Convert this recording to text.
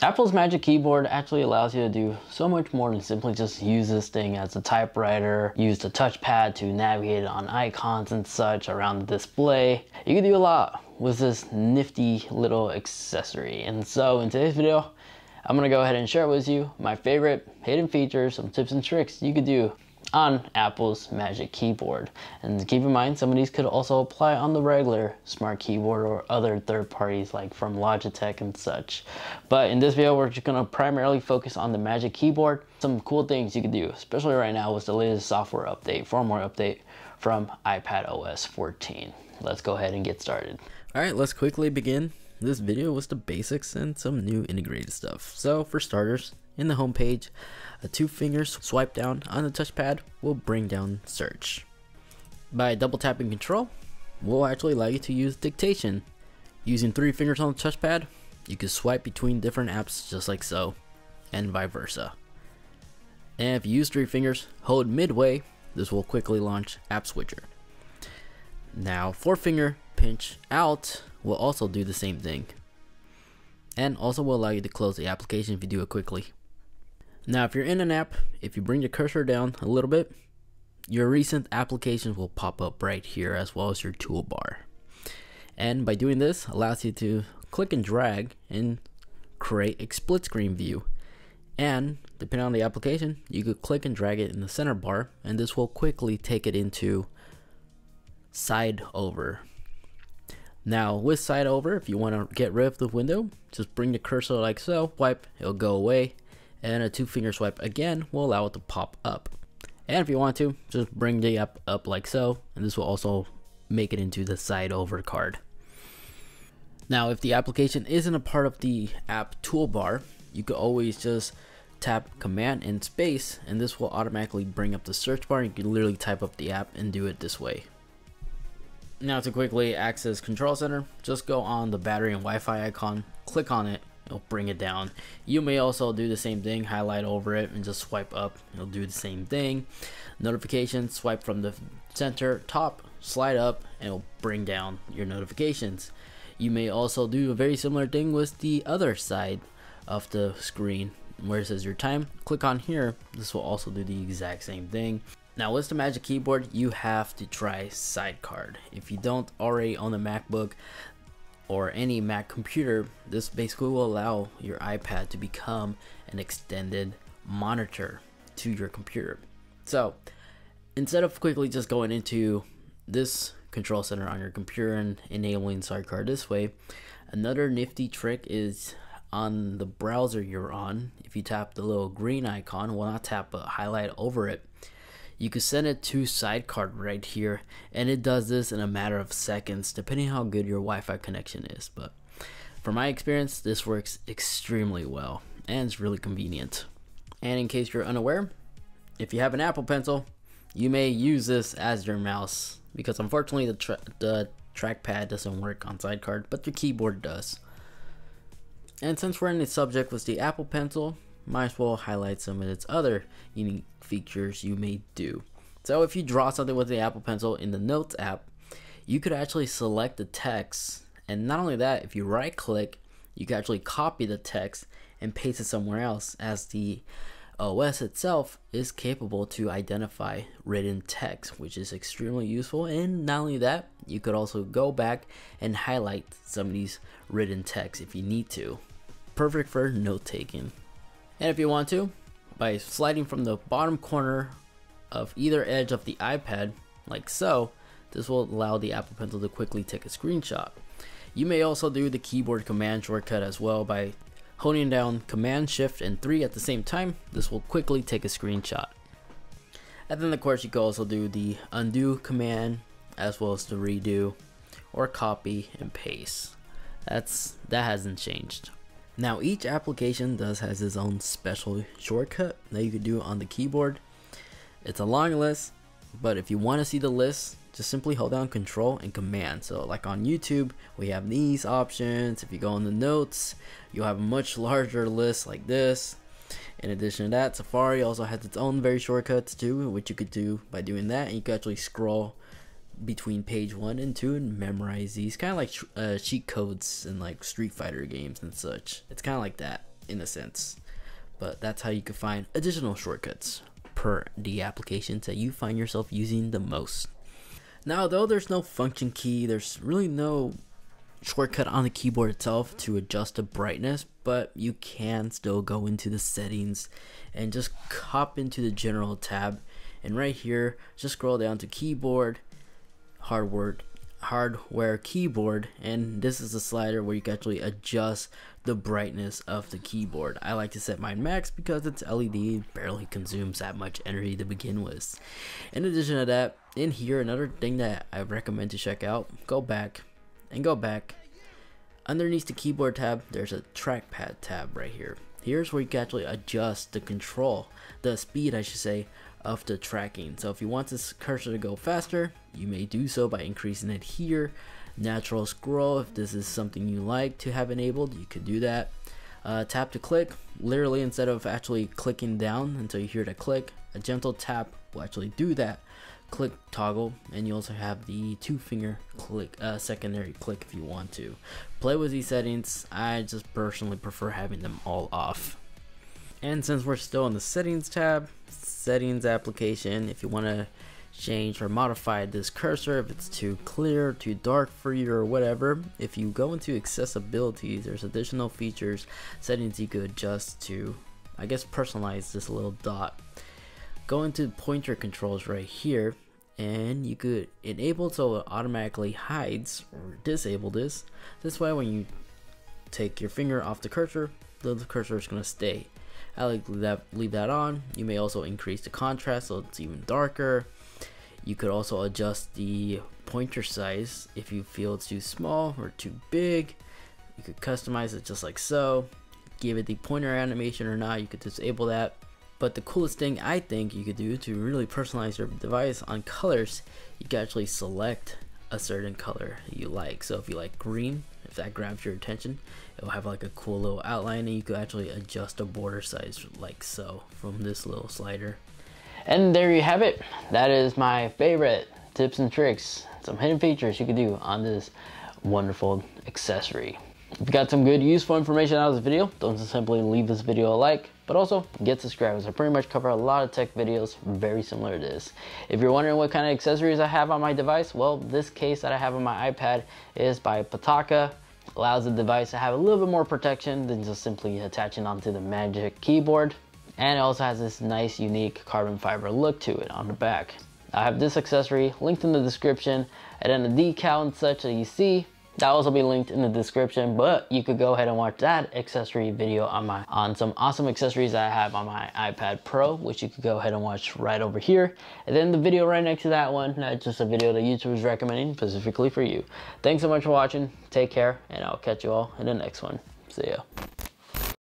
Apple's Magic Keyboard actually allows you to do so much more than simply just use this thing as a typewriter, use the touchpad to navigate on icons and such around the display. You can do a lot with this nifty little accessory. And so in today's video, I'm gonna go ahead and share with you my favorite hidden features, some tips and tricks you could do on Apple's Magic Keyboard. And keep in mind, some of these could also apply on the regular smart keyboard or other third parties like from Logitech and such. But in this video, we're just gonna primarily focus on the Magic Keyboard, some cool things you can do, especially right now with the latest software update, firmware update from iPadOS 14. Let's go ahead and get started. All right, let's quickly begin this video with the basics and some new integrated stuff. So for starters, in the home page, a two-finger swipe down on the touchpad will bring down search. By double tapping control, we'll actually allow you to use dictation. Using three fingers on the touchpad, you can swipe between different apps just like so, and vice versa. And if you use three fingers, hold midway, this will quickly launch App Switcher. Now, four-finger pinch out will also do the same thing, and also will allow you to close the application if you do it quickly. Now, if you're in an app, if you bring your cursor down a little bit, your recent applications will pop up right here as well as your toolbar. And by doing this, allows you to click and drag and create a split screen view. And depending on the application, you could click and drag it in the center bar, and this will quickly take it into side over. Now with side over, if you want to get rid of the window, just bring the cursor like so, wipe, it'll go away. And a two-finger swipe again will allow it to pop up. And if you want to, just bring the app up like so, and this will also make it into the side over card. Now, if the application isn't a part of the app toolbar, you can always just tap command and space, and this will automatically bring up the search bar. You can literally type up the app and do it this way. Now to quickly access Control Center, just go on the battery and Wi-Fi icon, click on it, it'll bring it down. You may also do the same thing, highlight over it and just swipe up, it'll do the same thing. Notifications, swipe from the center top, slide up, and it'll bring down your notifications. You may also do a very similar thing with the other side of the screen where it says your time, click on here, this will also do the exact same thing. Now with the Magic Keyboard, you have to try Sidecar. If you don't already own a MacBook or any Mac computer, this basically will allow your iPad to become an extended monitor to your computer. So instead of quickly just going into this Control Center on your computer and enabling Sidecar this way, another nifty trick is on the browser you're on, if you tap the little green icon, well not tap but highlight over it, you can send it to Sidecar right here, and it does this in a matter of seconds depending how good your Wi-Fi connection is. But from my experience, this works extremely well and it's really convenient. And in case you're unaware, if you have an Apple Pencil, you may use this as your mouse, because unfortunately the trackpad doesn't work on Sidecar, but your keyboard does. And since we're in the subject with the Apple Pencil, might as well highlight some of its other unique features you may do. So if you draw something with the Apple Pencil in the Notes app, you could actually select the text, and not only that, if you right click, you can actually copy the text and paste it somewhere else, as the OS itself is capable to identify written text, which is extremely useful. And not only that, you could also go back and highlight some of these written text if you need to. Perfect for note taking. And if you want to, by sliding from the bottom corner of either edge of the iPad, like so, this will allow the Apple Pencil to quickly take a screenshot. You may also do the keyboard command shortcut as well by holding down Command, Shift, and 3 at the same time. This will quickly take a screenshot. And then of course you can also do the undo command as well as the redo or copy and paste. That hasn't changed. Now each application has its own special shortcut that you can do on the keyboard. It's a long list, but if you want to see the list, just simply hold down Control and Command. So like on YouTube, we have these options. If you go on the notes, you'll have a much larger list like this. In addition to that, Safari also has its own very shortcuts too, which you could do by doing that. And you can actually scroll between page 1 and 2 and memorize these, kind of like cheat codes and like Street Fighter games and such. It's kind of like that. in a sense. But that's how you can find additional shortcuts per the applications that you find yourself using the most. Now, though there's no function key, there's really no shortcut on the keyboard itself to adjust the brightness, but you can still go into the settings and just hop into the general tab, and right here just scroll down to keyboard, hardware, keyboard, and this is the slider where you can actually adjust the brightness of the keyboard. I like to set mine max because it's LED, barely consumes that much energy to begin with. In addition to that, in here, another thing that I recommend to check out, go back and go back. Underneath the keyboard tab, there's a trackpad tab right here. Here's where you can actually adjust the control, the speed I should say, of the tracking. So if you want this cursor to go faster, you may do so by increasing it here. Natural scroll, if this is something you like to have enabled, you could do that. Tap to click, literally instead of actually clicking down until you hear the click, a gentle tap will actually do that. Click toggle, and you also have the two-finger click, secondary click if you want to. Play with these settings. I just personally prefer having them all off. And since we're still on the settings tab, settings application, if you want to change or modify this cursor, if it's too clear, too dark for you or whatever, if you go into accessibility, there's additional features, settings you could adjust to, I guess, personalize this little dot. Go into pointer controls right here, and you could enable so it automatically hides or disable this. This way when you take your finger off the cursor is going to stay. I like to leave that on. You may also increase the contrast so it's even darker. You could also adjust the pointer size if you feel it's too small or too big. You could customize it just like so. Give it the pointer animation or not, you could disable that. But the coolest thing I think you could do to really personalize your device on colors, you can actually select a certain color you like. So if you like green, if that grabs your attention, it'll have like a cool little outline, and you could actually adjust the border size like so from this little slider. And there you have it. That is my favorite tips and tricks, some hidden features you could do on this wonderful accessory. If you got some good useful information out of this video, don't simply leave this video a like, but also get subscribed, as I pretty much cover a lot of tech videos very similar to this. If you're wondering what kind of accessories I have on my device, well, this case that I have on my iPad is by Pitaka. It allows the device to have a little bit more protection than just simply attaching onto the Magic Keyboard. And it also has this nice, unique carbon fiber look to it on the back. I have this accessory linked in the description, and then the decal and such that you see, that'll also be linked in the description, but you could go ahead and watch that accessory video on some awesome accessories I have on my iPad Pro, which you could go ahead and watch right over here. And then the video right next to that one, that's just a video that YouTube is recommending specifically for you. Thanks so much for watching. Take care, and I'll catch you all in the next one. See ya.